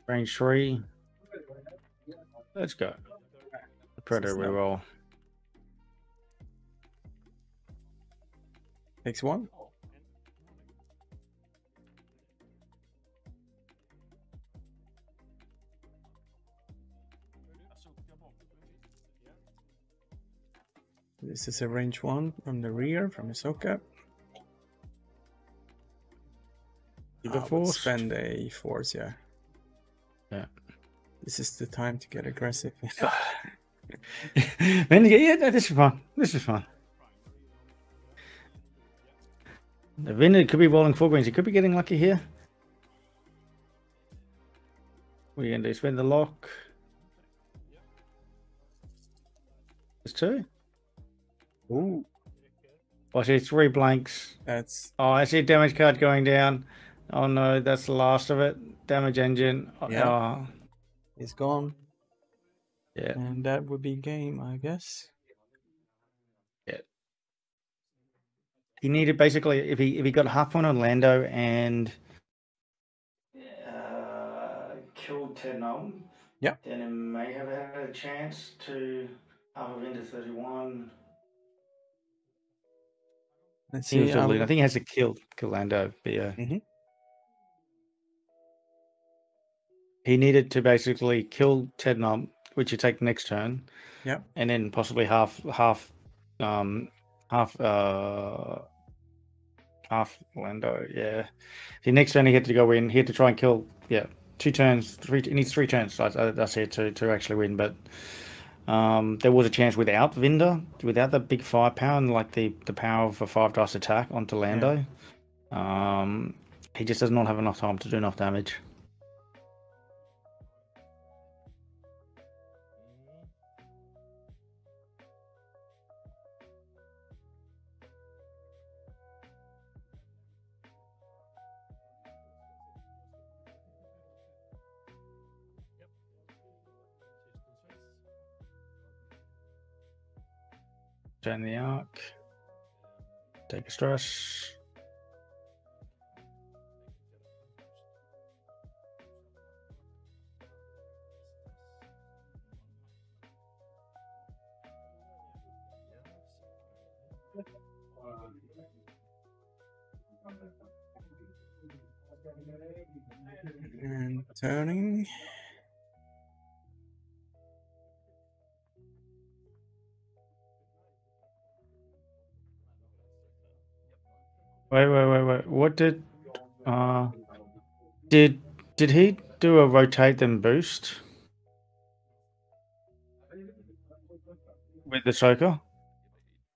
Range three. Let's go. The Predator reroll. Next one. This is a range one from the rear from Ahsoka. You I would spend a force, yeah. Yeah. This is the time to get aggressive. Man, yeah, this is fun. This is fun. The Vynder could be rolling four greens. He could be getting lucky here. What are you going to do? Spend the lock. There's two. Ooh. Oh, I see three blanks. That's. Oh, I see a damage card going down. Oh, no, that's the last of it. Damage engine. Yeah. Oh. It's gone. Yeah. And that would be game, I guess. Yeah. He needed basically, if he if he got half point on Lando and uh, killed Ten Numb, yeah, then he may have had a chance to have a into thirty-one. Let's see. He um, I think he has to kill, kill Lando. But yeah. Mm-hmm. He needed to basically kill Ten Numb, which you take next turn, yeah, and then possibly half, half, um, half, uh, half Lando. Yeah. The next turn he had to go in. He had to try and kill. Yeah, two turns, three. He needs three turns. So that's it to to actually win. But um, there was a chance without Vynder, without the big firepower and like the the power of a five dice attack onto Lando. Yeah. Um, he just does not have enough time to do enough damage. Turn the arc. Take a stress. And turning. Wait, wait, wait, wait. What did, uh, did, did he do a rotate then boost with the Ahsoka?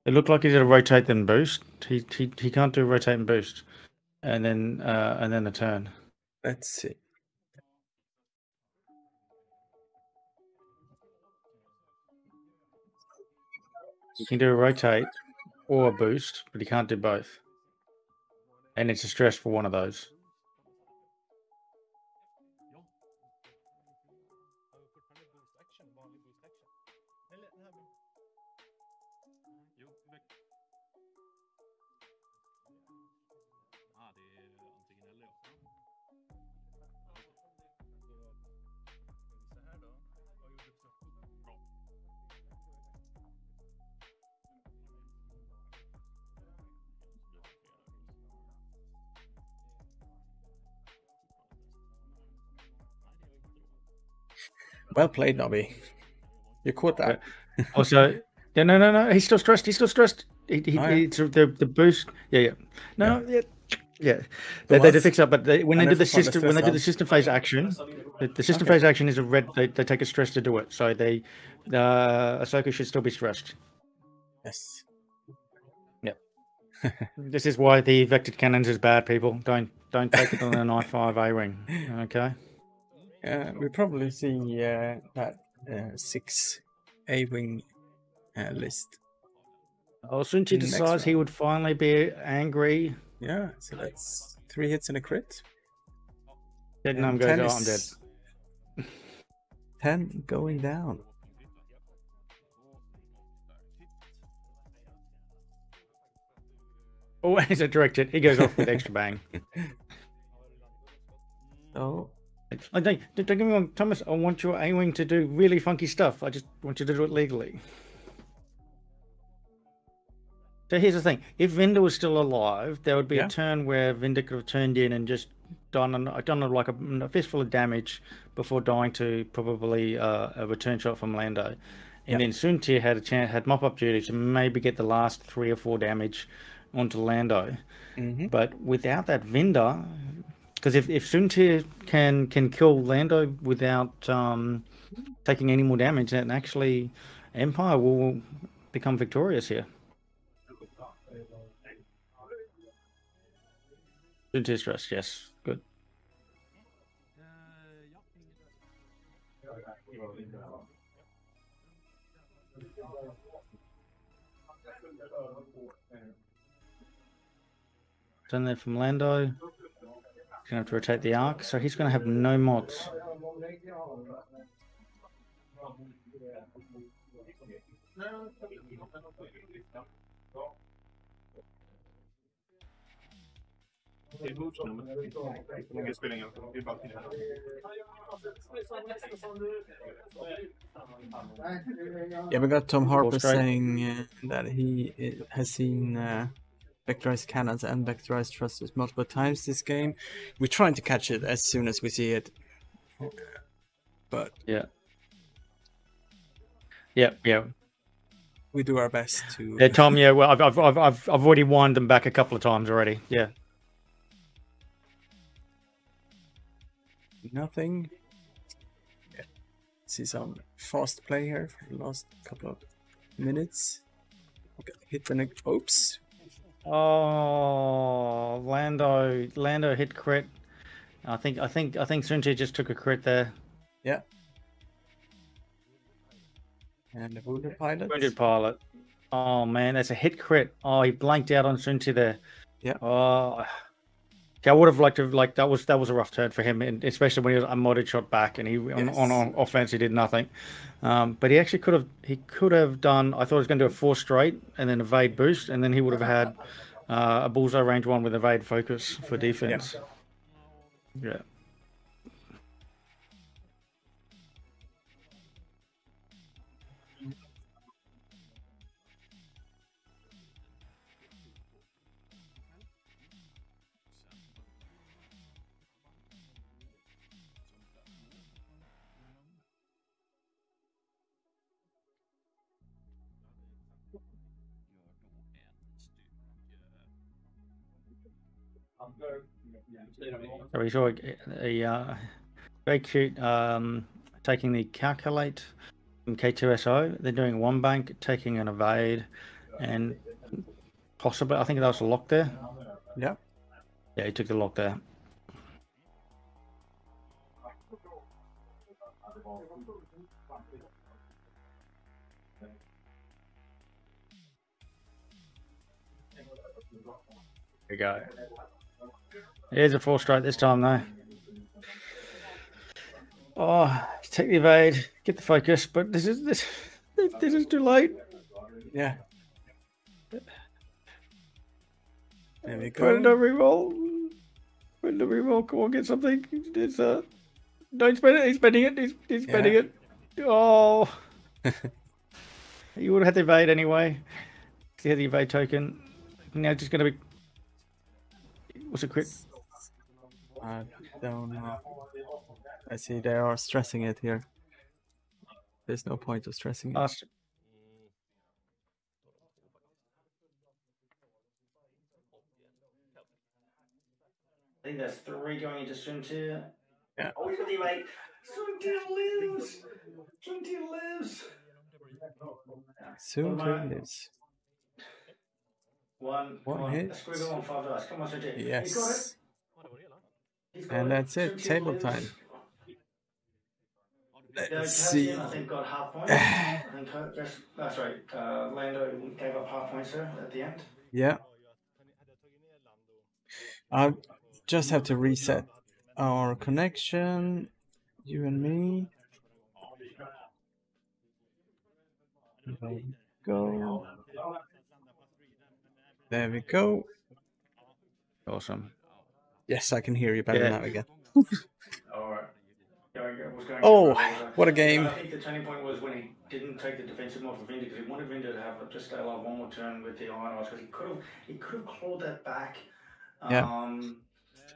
It looked like he did a rotate then boost. He he he can't do rotate and boost, and then uh and then a turn. Let's see. He can do a rotate or a boost, but he can't do both. And it's a stress for one of those. Well played, Nobbie. You caught that. Also, yeah, no, no, no. He's still stressed. He's still stressed. He, he, oh, yeah. he the the boost. Yeah, yeah. No, yeah, yeah. yeah. They, they did fix up, but they, when I they do the system, the when they do the system phase action, the, the system okay. phase action is a red. They, they take a stress to do it, so they, uh, Ahsoka should still be stressed. Yes. Yep. This is why the vectored cannons is bad. People don't don't take it on an I five A ring. Okay. Uh, we probably see uh, that uh, six A-wing uh, list. Oh, Soontir decides he would finally be angry. Yeah, so that's three hits and a crit. Dead Numb goes, oh, I'm dead. Ten going down. Oh, he's a directed. He goes off with extra bang. Oh. I don't, don't get me wrong, Thomas, I want your A-Wing to do really funky stuff. I just want you to do it legally. So here's the thing. If Vynder was still alive, there would be yeah. a turn where Vynder could have turned in and just done, done like a, a fistful of damage before dying to probably uh, a return shot from Lando. And yeah. then Soontir had a chance, had mop-up duty to maybe get the last three or four damage onto Lando. Mm-hmm. But without that Vynder... Because if, if Soontir can can kill Lando without um, taking any more damage, then actually Empire will become victorious here. Soontir's dressed, yes. Good. Done there from Lando. He's going to have to rotate the arc, so he's going to have no mods. Yeah, we got Tom Harper saying uh, that he has seen uh, vectorized cannons and vectorized thrusters multiple times this game. We're trying to catch it as soon as we see it, but yeah, yeah, yeah. We do our best to. Yeah, Tom. Yeah, well, I've I've I've I've I've already whined them back a couple of times already. Yeah. Nothing. Yeah. See some fast play here for the last couple of minutes. Got hit the neck. Oops. Oh, Lando! Lando hit crit. I think, I think, I think Soontir just took a crit there. Yeah. And the wounded pilot. Wounded pilot. Oh man, that's a hit crit. Oh, he blanked out on Soontir there. Yeah. Oh. Yeah, I would have liked to have, like that was that was a rough turn for him, and especially when he was unmodded shot back and he yes. on, on on offense he did nothing. Um, but he actually could have he could have done. I thought he was going to do a four straight and then evade boost, and then he would have had uh, a bullseye range one with evade focus for defense. Yeah. yeah. We saw a, a very cute um, taking the calculate from K two S O. They're doing one bank, taking an evade, and possibly I think that was a lock there. Yeah. Yeah, he took the lock there. There we go. Here's a four straight this time though. Oh, take the evade, get the focus, but this is this this is too late. Yeah. There we go. Put in a reroll. Put in a reroll. Come on, get something. It's uh don't spend it. He's spending it. He's he's spending yeah. it. Oh. You would have had the evade anyway. He had the evade token. Now just gonna be. What's a crit? I don't know. I see they are stressing it here. There's no point of stressing it. Last... I think there's three going into Soontir. Yeah. Oh, he's got the evade. Soontir lives! Soontir lives! Soontir lives. One, One on. hit. On five dice. Come on, Soontir. Yes. Got it. And that's it, table time. Let's see. I think got half points. I think that's right. Uh, Lando gave up half points there at the end. Yeah. I just have to reset our connection, you and me. There we go. There we go. Awesome. Yes, I can hear you better yeah. now again. All right. Oh, what a game. I think the turning point was when he didn't take the defensive mod for Vynder, because he wanted Vynder to have just stay alive one more turn with the Iron Eyes, because he could have he could have clawed that back. Yeah. Um,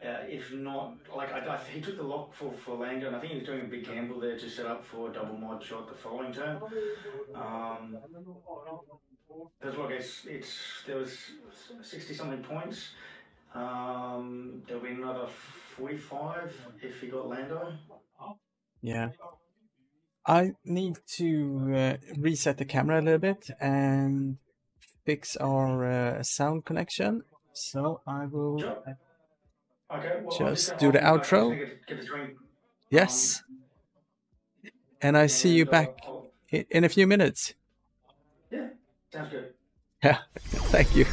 uh, if not, like I, I, he took the lock for, for Lando, and I think he was doing a big gamble there to set up for a double mod shot the following turn. Um, that's what I guess. It's there was sixty something points. Um, there'll be another forty-five if you got Lando. Yeah. I need to uh, reset the camera a little bit and fix our uh, sound connection. So I will sure. okay, well, just do the outro. Get, get the yes. Um, and I and see you uh, back I'll... in a few minutes. Yeah, sounds good. Yeah, thank you.